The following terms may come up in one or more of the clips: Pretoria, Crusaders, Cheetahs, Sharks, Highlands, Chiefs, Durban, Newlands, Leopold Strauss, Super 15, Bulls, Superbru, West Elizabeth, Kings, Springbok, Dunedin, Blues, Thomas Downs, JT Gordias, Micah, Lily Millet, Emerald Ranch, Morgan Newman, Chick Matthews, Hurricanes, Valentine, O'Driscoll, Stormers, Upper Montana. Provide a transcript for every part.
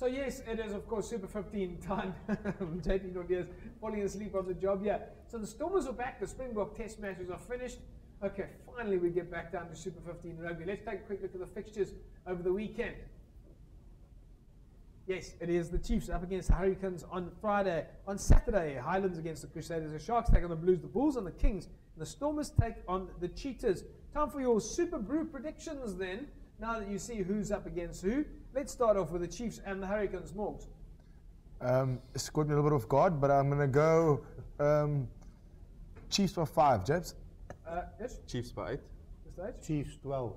So yes, it is of course Super 15 time. JT Gordias falling asleep on the job here. So the Stormers are back, the Springbok test matches are finished. Okay, finally we get back down to Super 15 rugby. Let's take a quick look at the fixtures over the weekend. Yes, it is the Chiefs up against the Hurricanes on Friday. On Saturday, Highlands against the Crusaders. The Sharks take on the Blues, the Bulls on the Kings, and the Stormers take on the Cheetahs. Time for your Superbru predictions then. Now that you see who's up against who, let's start off with the Chiefs and the Hurricanes. Morgs. It's caught me a little bit off guard, but I'm going to go Chiefs by 5, James. Yes? Chiefs by 8. Chiefs 12.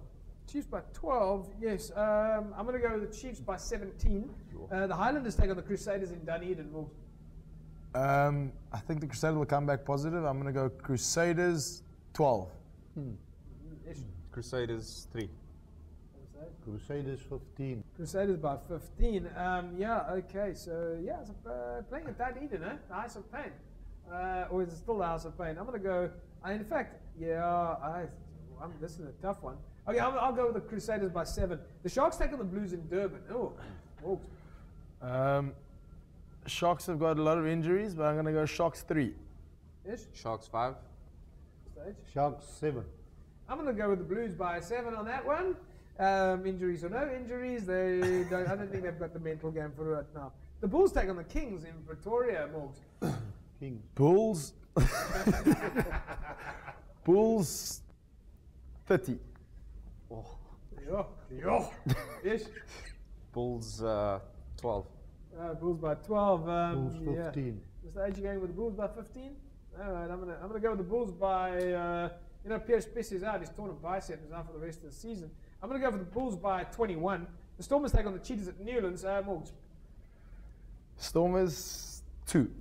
Chiefs by 12, yes. I'm going to go with the Chiefs by 17. Sure. The Highlanders take on the Crusaders in Dunedin. I think the Crusaders will come back positive. I'm going to go Crusaders 12. Yes. Crusaders 3. Crusaders 15. Crusaders by 15. Yeah, okay. So, yeah, it's playing at Dunedin, eh? The House of Pain. Or is it still the House of Pain? I'm going to go... in fact, yeah, this is a tough one. Okay, I'll go with the Crusaders by 7. The Sharks take on the Blues in Durban. Oh. Sharks have got a lot of injuries, but I'm going to go Sharks 3. Yes? Sharks 5. Sharks 7. I'm going to go with the Blues by 7 on that one. Injuries or no injuries, I don't think they've got the mental game for right now. The Bulls take on the Kings in Pretoria, Morgs. Kings. Bulls. Bulls 30. Oh. Yeah. Yeah. Yes. Bulls 12. Bulls by 12. Bulls 15. Yeah. Mr. Age, you going with the Bulls by 15? Alright, I'm gonna go with the Bulls by Pierce Piss is out, he's torn a bicep, he's out for the rest of the season. I'm going to go for the Bulls by 21. The Stormers take on the Cheetahs at Newlands. Morgs. Stormers 2.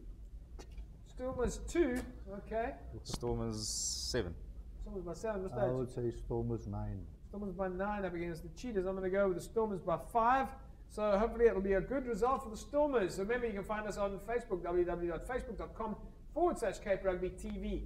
Stormers 2, okay. Stormers 7. Stormers by 7, I would say Stormers 9. Stormers by 9 up against the Cheetahs. I'm going to go with the Stormers by 5. So hopefully it'll be a good result for the Stormers. Remember you can find us on Facebook, www.facebook.com/Cape Rugby TV.